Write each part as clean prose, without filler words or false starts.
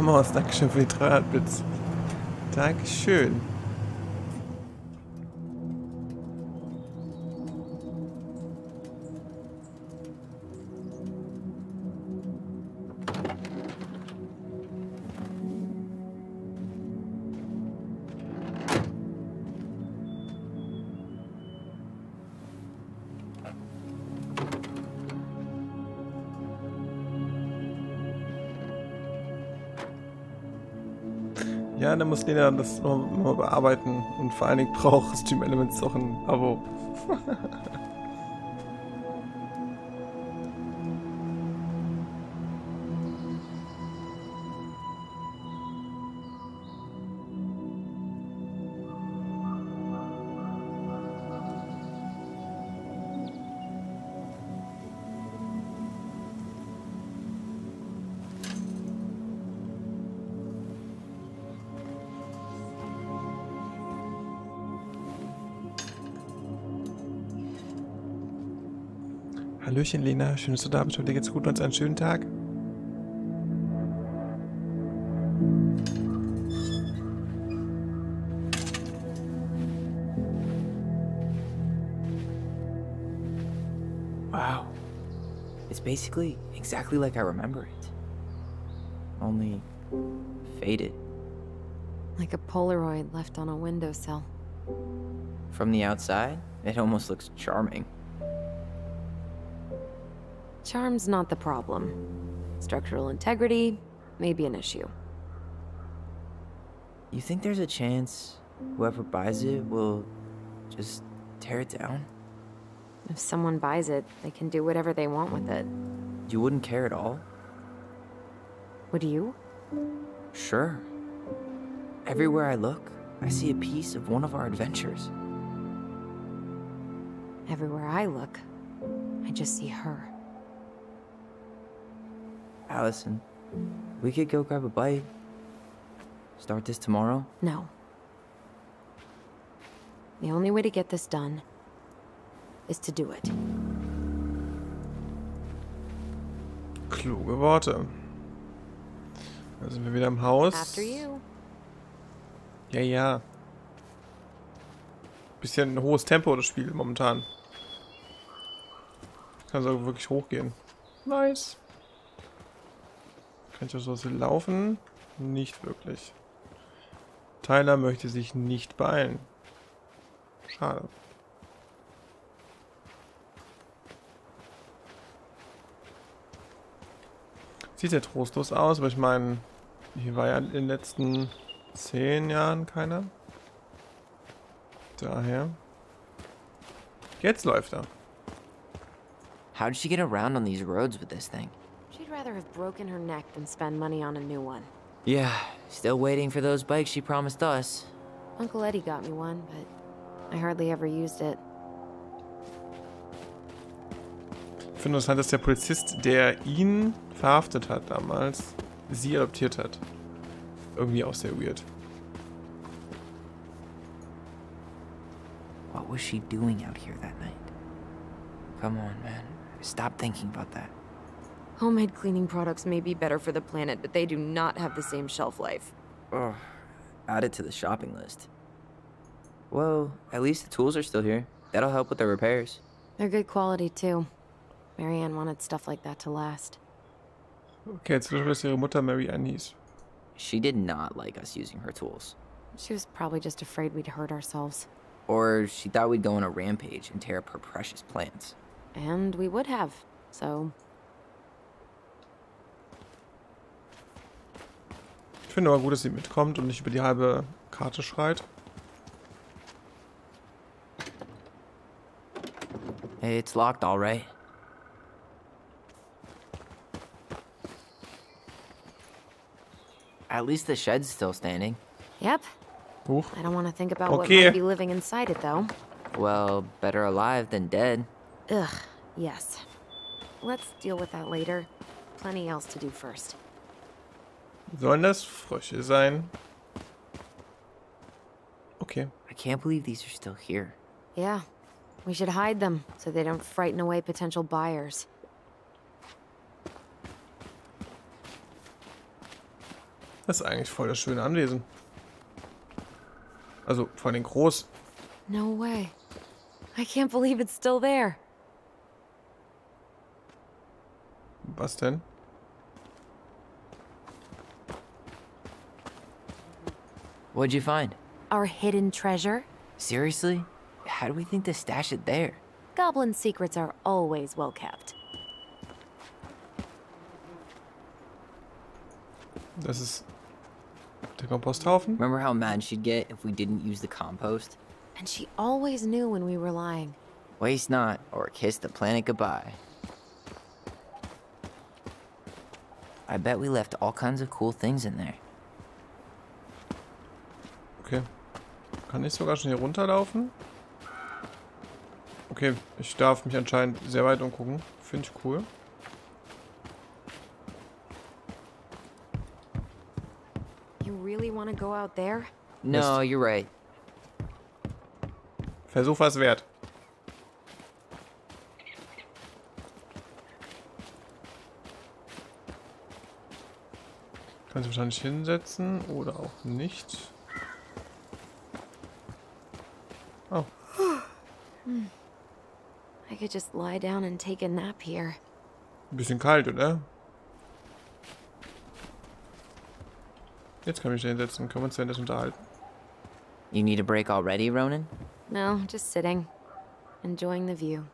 Hammerhaus, dankeschön für die 300 Bits. Dankeschön. Ja, dann muss Lena das nochmal bearbeiten und vor allen Dingen braucht Steam Elements auch ein Abo. Hallöchen Lena, schön, dass du da bist. Heute geht's gut und uns einen schönen Tag. Wow. It's basically exactly like I remember it. Only faded. Like a Polaroid left on a windowsill. From the outside, it almost looks charming. Charm's not the problem. Structural integrity may be an issue. You think there's a chance whoever buys it will just tear it down? If someone buys it, they can do whatever they want with it. You wouldn't care at all? Would you? Sure. Everywhere I look, I see a piece of one of our adventures. Everywhere I look, I just see her. Allison, we could go grab a bite. Start this tomorrow? No. The only way to get this done is to do it. Kluge Worte. Da sind wir wieder im Haus. After you. Ja, ja. Bisschen ein hohes Tempo das Spiel momentan. Kann sogar wirklich hochgehen. Nice. Kann ich auch so laufen? Nicht wirklich. Tyler möchte sich nicht beeilen. Schade. Sieht ja trostlos aus, aber ich meine, hier war ja in den letzten 10 Jahren keiner. Daher. Jetzt läuft er. How did she get around on these roads with this thing? She'd rather have broken her neck than spend money on a new one. Yeah, still waiting for those bikes she promised us. Uncle Eddie got me one, but I hardly ever used it. Ich finde interessant, dass der Polizist, der ihn verhaftet hat damals, sie adoptiert hat. Irgendwie auch sehr weird. What was she doing out here that night? Come on, man. Stop thinking about that. Homemade cleaning products may be better for the planet, but they do not have the same shelf life. Ugh. Add it to the shopping list. Well, at least the tools are still here. That'll help with the repairs. They're good quality, too. Marianne wanted stuff like that to last. Okay, it's just your mother Marianne hieß. She did not like us using her tools. She was probably just afraid we'd hurt ourselves. Or she thought we'd go on a rampage and tear up her precious plants. And we would have, so... Ich finde aber gut, dass sie mitkommt und nicht über die halbe Karte schreit. Hey, it's locked, all right. At least the shed's still standing. Yep. Huch. I don't want to think about what might be living inside it, though. Well, better alive than dead. Ugh, yes. Let's deal with that later. Plenty else to do first. Sollen das Frösche sein? Okay. I can't believe these are still here. Yeah. We should hide them so they don't frighten away potential buyers. Das ist eigentlich voll das schöne Anwesen. Also vor allem groß. No way. I can't believe it's still there. Was denn? What'd you find? Our hidden treasure. Seriously? How do we think to stash it there? Goblin secrets are always well kept. Das ist der Komposthaufen. Remember how mad she'd get if we didn't use the compost? And she always knew when we were lying. Waste not, or kiss the planet goodbye. I bet we left all kinds of cool things in there. Okay. Kann ich sogar schon hier runterlaufen? Okay, ich darf mich anscheinend sehr weit umgucken. Finde ich cool. You really want to go out there? No, you're right. Versuch was wert. Kannst du wahrscheinlich hinsetzen oder auch nicht. Oh. I could just lie down and take a nap here. Ein bisschen kalt, oder? Jetzt kann ich mich da hinsetzen. Können wir uns denn unterhalten? You need a break already, Ronan? No, just sitting, enjoying the view.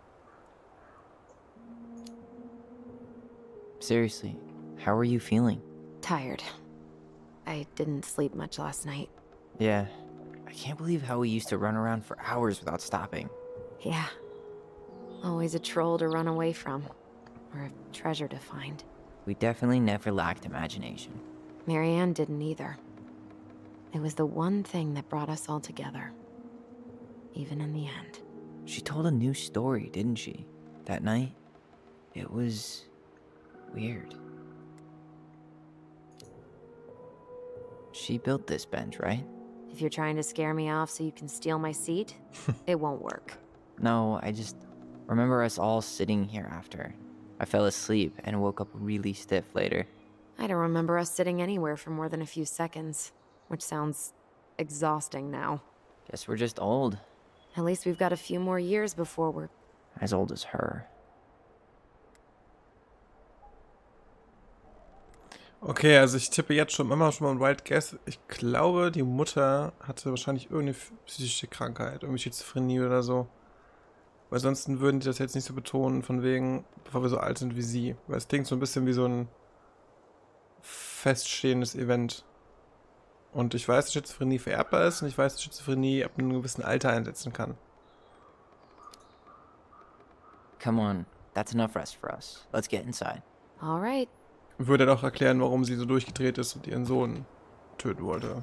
Seriously, how are you feeling? Tired. I didn't sleep much last night. Yeah. I can't believe how we used to run around for hours without stopping. Yeah. Always a troll to run away from, or a treasure to find. We definitely never lacked imagination. Marianne didn't either. It was the one thing that brought us all together, even in the end. She told a new story, didn't she? That night, it was weird. She built this bench, right? If you're trying to scare me off so you can steal my seat, it won't work. No, I just remember us all sitting here after. I fell asleep and woke up really stiff later. I don't remember us sitting anywhere for more than a few seconds, which sounds exhausting now. Guess we're just old. At least we've got a few more years before we're... as old as her. Okay, also ich tippe jetzt schon mal ein Wild Guess. Ich glaube, die Mutter hatte wahrscheinlich irgendeine psychische Krankheit, irgendwie Schizophrenie oder so. Weil sonst würden die das jetzt nicht so betonen, von wegen, bevor wir so alt sind wie sie. Weil es klingt so ein bisschen wie so ein feststehendes Event. Und ich weiß, dass Schizophrenie vererbbar ist und ich weiß, dass Schizophrenie ab einem gewissen Alter einsetzen kann. Come on, that's enough rest for us. Let's get inside. All right. Würde doch erklären, warum sie so durchgedreht ist und ihren Sohn töten wollte.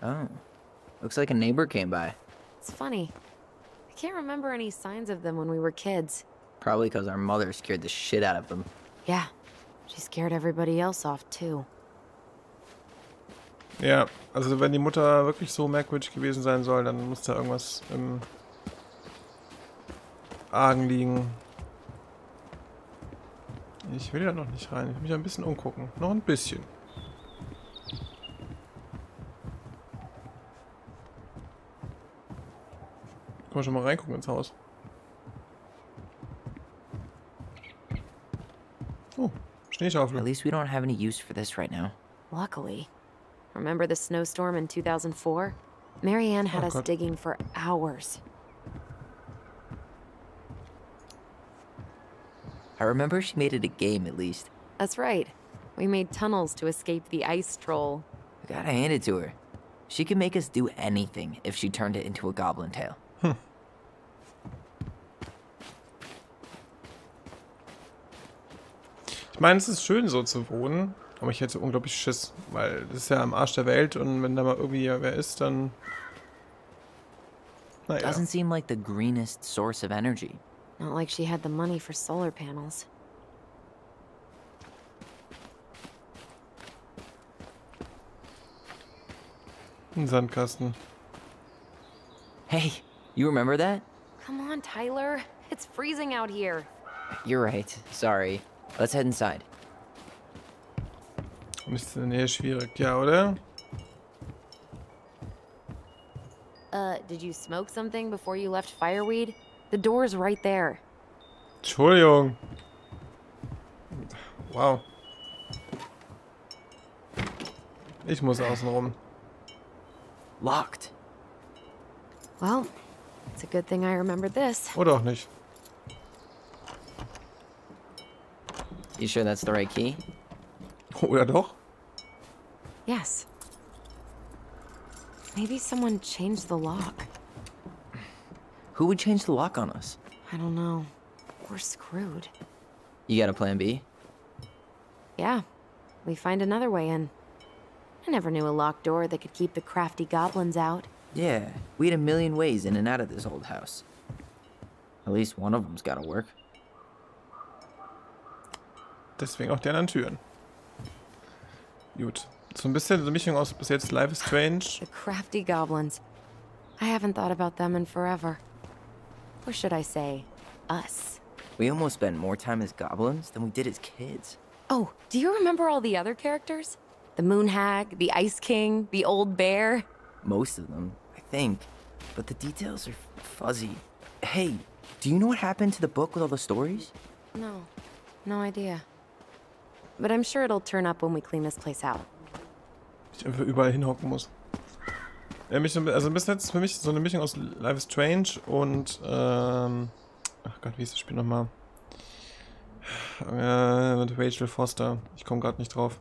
Oh. Looks like a neighbor came by. It's funny. I can't remember any signs of them when we were kids. Probably because our mother scared the shit out of them. Yeah. She scared everybody else off too. Ja, also wenn die Mutter wirklich so merkwürdig gewesen sein soll, dann muss da irgendwas im Argen liegen. Ich will ja noch nicht rein. Ich will mich ein bisschen umgucken. Noch ein bisschen. Können wir schon mal reingucken ins Haus. Oh, Schneeschaufel. At least we don't have any use for this right now. Luckily. Remember the snowstorm in 2004? Marianne had us digging for hours. I remember she made it a game, at least. That's right. We made tunnels to escape the ice troll. I gotta hand it to her. She could make us do anything if she turned it into a goblin tale. Ich meine, es ist schön, so zu wohnen, aber ich hätte unglaublich Schiss, weil das ist ja am Arsch der Welt und wenn da mal irgendwie wer ist, dann... Naja. Doesn't seem like the greenest source of energy. Not like she had the money for solar panels. Ein Sandkasten. Hey, you remember that? Come on, Tyler. It's freezing out here. You're right. Sorry. Let's head inside. Ist in der Nähe schwierig, ja, oder? Did you smoke something before you left Fireweed? The door's right there. Entschuldigung. Wow. Ich muss außen rum. Locked. Well, it's a good thing I remembered this. Oder auch nicht. You sure that's the right key? Oder doch? Yes. Maybe someone changed the lock. Who would change the lock on us? I don't know. We're screwed. You got a plan B? Yeah. We find another way in. I never knew a locked door that could keep the crafty goblins out. Yeah, we had a million ways in and out of this old house. At least one of them's gotta work. Deswegen auch die anderen Türen. Gut. So ein bisschen so eine Mischung aus bis jetzt Life is Strange. The crafty goblins. I haven't thought about them in forever. Or should I say, us. We almost spent more time as goblins than we did as kids. Oh, do you remember all the other characters? The Moon Hag, the Ice King, the Old Bear? Most of them, I think. But the details are fuzzy. Hey, do you know what happened to the book with all the stories? No. No idea. But I'm sure it'll turn up when we clean this place out. Ich einfach überall hinhocken muss. Ja, also bis jetzt für mich so eine Mischung aus Life is Strange und ach Gott, wie ist das Spiel nochmal? Mit Rachel Foster. Ich komme gerade nicht drauf.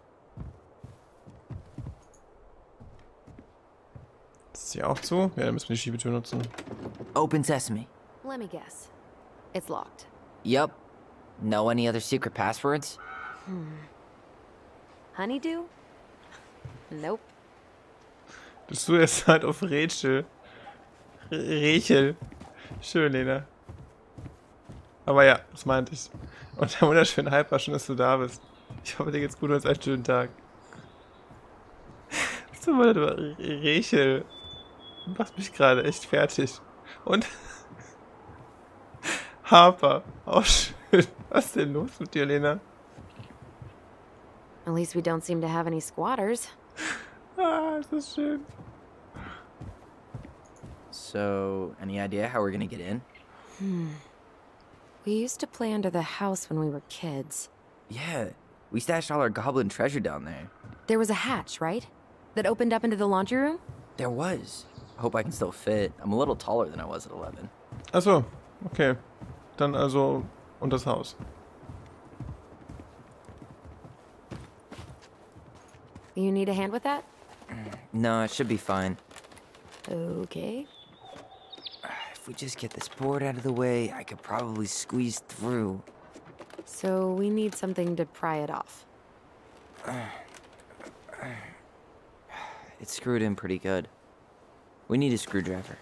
Das ist hier auch zu? Ja, dann müssen wir die Schiebetür nutzen. Open Sesame. Let me guess. It's locked. Yep. Know any other secret passwords? Honeydew? Nope. Bist du jetzt halt auf Rachel. Rachel. Schön, Lena. Aber ja, das meinte ich. Und der wunderschöne Hyper, schön, dass du da bist. Ich hoffe, dir geht's gut und hast einen schönen Tag. Rachel. Du machst mich gerade echt fertig. Und Harper. Auch schön. Was ist denn los mit dir, Lena? At least we don't seem to have any squatters. Ah, this is shit. So, any idea how we're gonna get in? We used to play under the house when we were kids. Yeah, we stashed all our goblin treasure down there. There was a hatch, right? That opened up into the laundry room? There was. I hope I can still fit. I'm a little taller than I was at 11. Ach so, okay. Dann also unter das Haus. You need a hand with that? No, it should be fine. Okay. If we just get this board out of the way, I could probably squeeze through. So we need something to pry it off. It's screwed in pretty good. We need a screwdriver.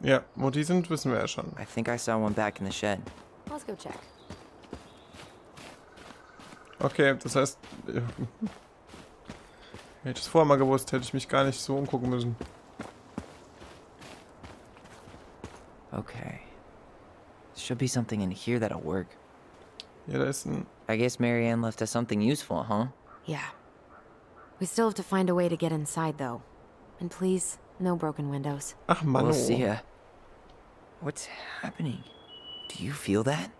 Yeah, well, die sind wissen wir ja schon. I think I saw one back in the shed. Let's go check. Okay, das heißt... Hätte ich das vorher mal gewusst, hätte ich mich gar nicht so umgucken müssen. Okay. Should be something in here that'll work. Ja, da ist ein... I guess Marianne left us something useful, huh? Yeah. We still have to find a way to get inside, though. And please, no broken windows. Ach, Mann. We'll see ya. What's happening? Do you feel that?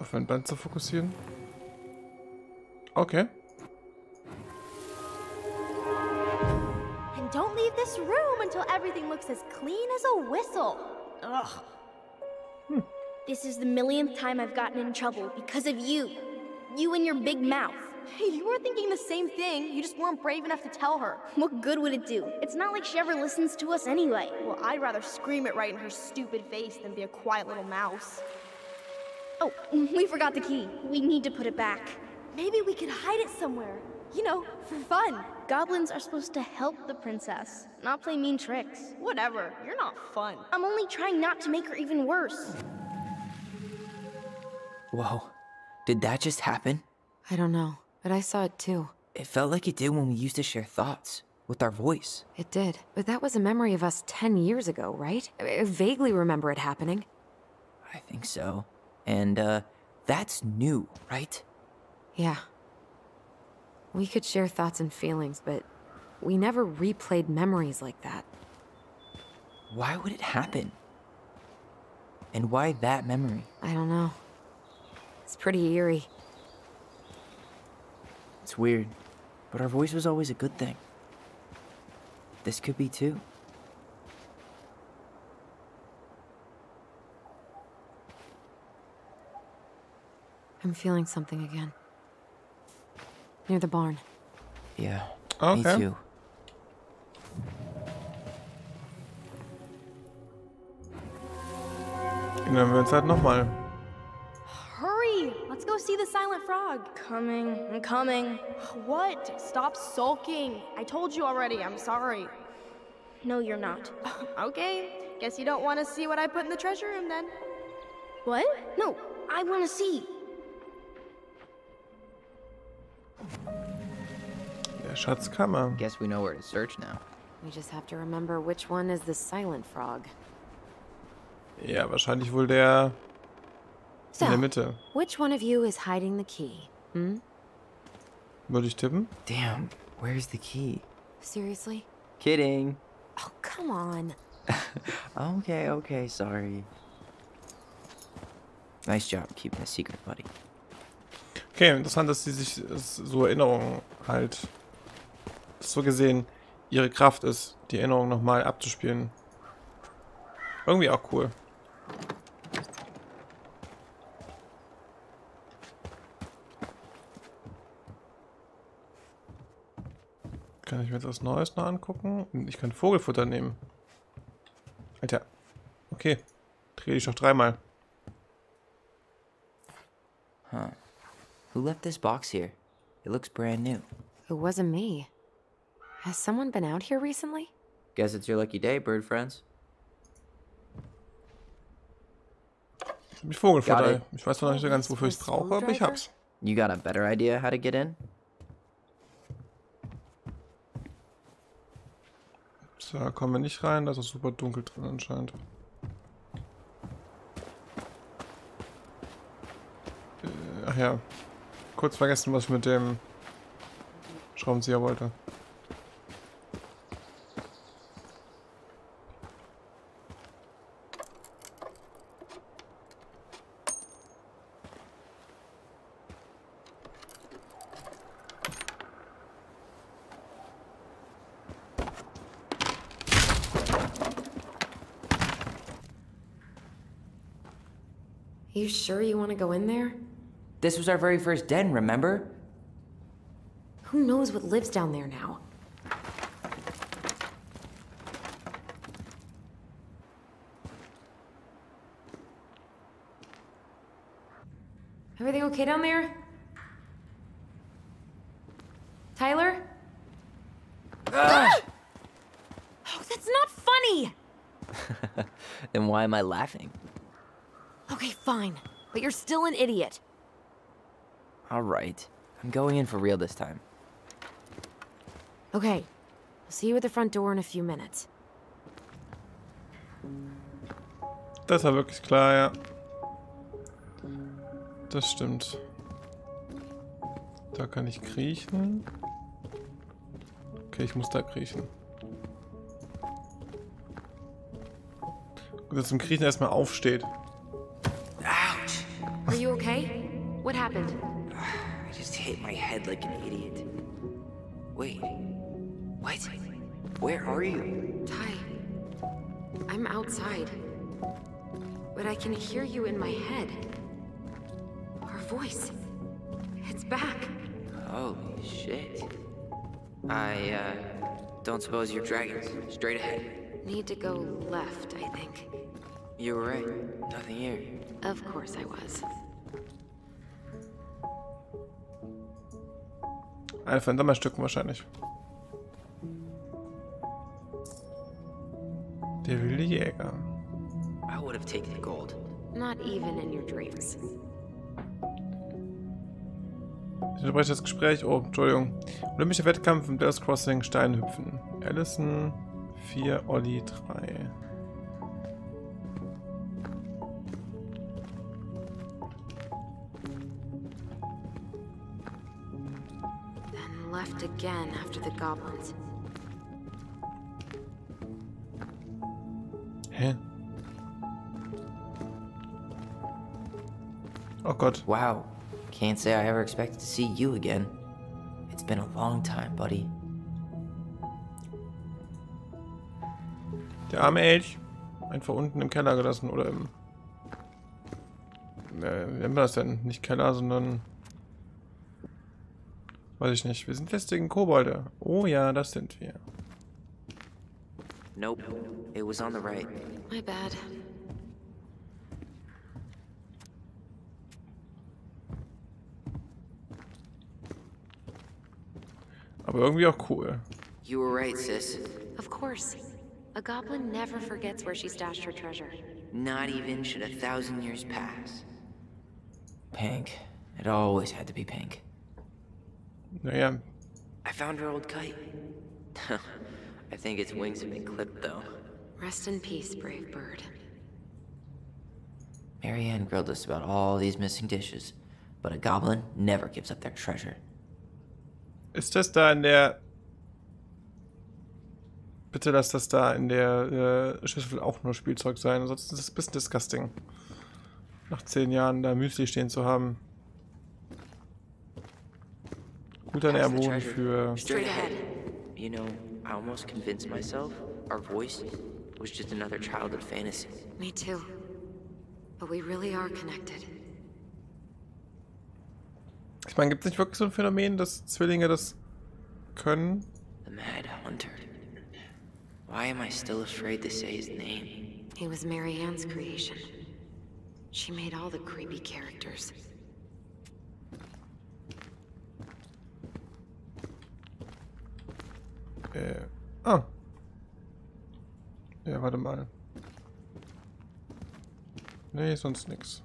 Auf ein Band zu fokussieren. Okay. And don't leave this room until everything looks as clean as a whistle. Ugh. This is the millionth time I've gotten in trouble because of you. You and your big mouth. You were thinking the same thing. You just weren't brave enough to tell her. What good would it do? It's not like she ever listens to us anyway. Well, I'd rather scream it right in her stupid face than be a quiet little mouse. Oh, we forgot the key. We need to put it back. Maybe we could hide it somewhere. You know, for fun. Goblins are supposed to help the princess, not play mean tricks. Whatever, you're not fun. I'm only trying not to make her even worse. Whoa, did that just happen? I don't know, but I saw it too. It felt like it did when we used to share thoughts, with our voice. It did, but that was a memory of us 10 years ago, right? I vaguely remember it happening. I think so. And, that's new, right? Yeah. We could share thoughts and feelings, but we never replayed memories like that. Why would it happen? And why that memory? I don't know. It's pretty eerie. It's weird, but our voice was always a good thing. This could be too. I'm feeling something again. Near the barn. Yeah, okay. Me too. Erinnern wir uns halt nochmal. Hurry! Let's go see the silent frog. Coming, I'm coming. What? Stop sulking. I told you already, I'm sorry. No, you're not. Okay, guess you don't want to see what I put in the treasure room then. What? No, I want to see. Schatzkammer. Guess we know where to search now. We just have to remember which one is the silent frog. Ja, wahrscheinlich wohl der in der Mitte. Which one of you is hiding the key? Hm? Würde ich tippen? Damn, where's the key? Seriously? Kidding. Oh, come on. Okay, okay, sorry. Nice job keeping a secret, buddy. Okay, interessant, dass sie sich so Erinnerungen halt so gesehen ihre Kraft ist, die Erinnerung nochmal abzuspielen. Irgendwie auch cool. Kann ich mir jetzt was Neues noch angucken? Ich kann Vogelfutter nehmen. Alter. Okay. Dreh dich doch dreimal. Huh. Who left this box here? It looks brand new. It wasn't me. Has someone been out here recently? Guess it's your lucky day, bird friends. Ich hab Vogelfutter. Ich weiß noch nicht so ganz, wofür ich es brauche, aber ich hab's. You got a better idea how to get in? So, kommen wir nicht rein. Da ist auch super dunkel drin anscheinend. Ach ja. Kurz vergessen, was ich mit dem Schraubenzieher wollte. You sure you want to go in there? This was our very first den, remember? Who knows what lives down there now? Everything okay down there? Tyler? Ah! Oh, that's not funny! Then why am I laughing? Okay, fine. But you're still an idiot. Alright. I'm going in for real this time. Okay. I'll see you at the front door in a few minutes. Das war wirklich klar, ja. Das stimmt. Da kann ich kriechen. Okay, ich muss da kriechen. Gut, dass zum Kriechen erstmal aufsteht. Are you okay? What happened? I just hit my head like an idiot. Wait. What? Where are you? Ty, I'm outside. But I can hear you in my head. Our voice. It's back. Holy shit. I, don't suppose you're dragons. Straight ahead. Need to go left, I think. You were right. Nothing here. Of course I was. Ein Verdammerstück wahrscheinlich. Der wilde Jäger. I would have taken the gold. Not even in your dreams. Ich unterbreche das Gespräch. Oh, Entschuldigung. Olympischer Wettkampf im Death Crossing Steinhüpfen. Allison 4, Olli 3. left again after the goblins. Hä? Oh Gott. Wow. Can't say I ever expected to see you again. It's been a long time, buddy. Der arme Elch. Einfach unten im Keller gelassen oder im... Wie nennen wir das denn? Nicht Keller, sondern... Weiß ich nicht. Wir sind lästigen Kobolde. Oh ja, das sind wir. Nope. It was on the right. My bad. Aber irgendwie auch cool. You were right, sis. Of course. A goblin never forgets where she stashed her treasure. Not even should 1,000 years pass. Pink. It always had to be pink. Naja. I found her old kite. I think its wings have been clipped, though. Rest in peace, brave bird. Marianne grilled us about all these missing dishes, but a goblin never gives up their treasure. Ist das da in der... Bitte lass das da in der Schüssel auch nur Spielzeug sein, ansonsten ist es ein bisschen disgusting. Nach 10 Jahren da Müsli stehen zu haben. Guter Nährboden für... You know, I almost convinced myself our voice was just another childhood fantasy. Me too. But we really are connected. Ich meine, gibt es nicht wirklich so ein Phänomen, dass Zwillinge das können? The Mad Hunter. Why am I still afraid to say his name? He was Marianne's creation. She made all the creepy characters. Oh. Ja, warte mal. Nee, sonst nix.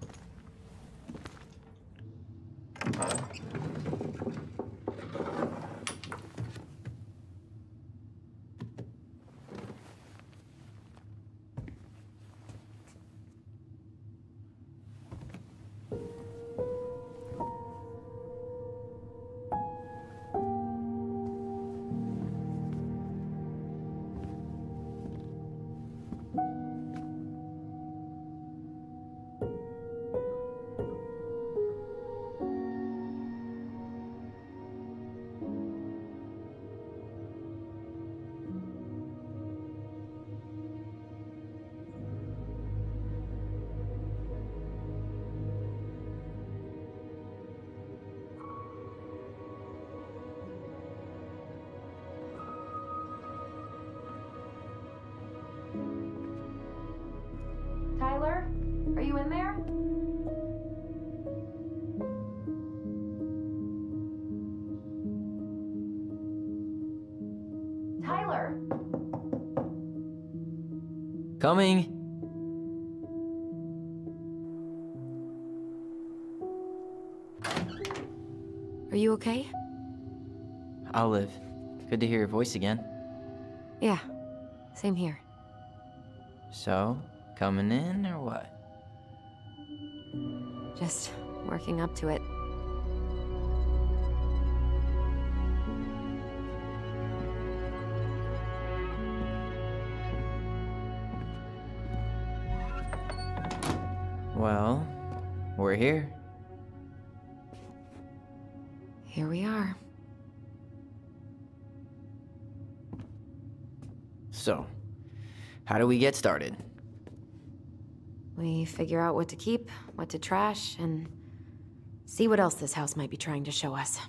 Coming. Are you okay? Olive, good to hear your voice again. Yeah, same here. So, coming in or what? Just working up to it. Well, we're here. Here we are. So, how do we get started? We figure out what to keep, what to trash, and see what else this house might be trying to show us.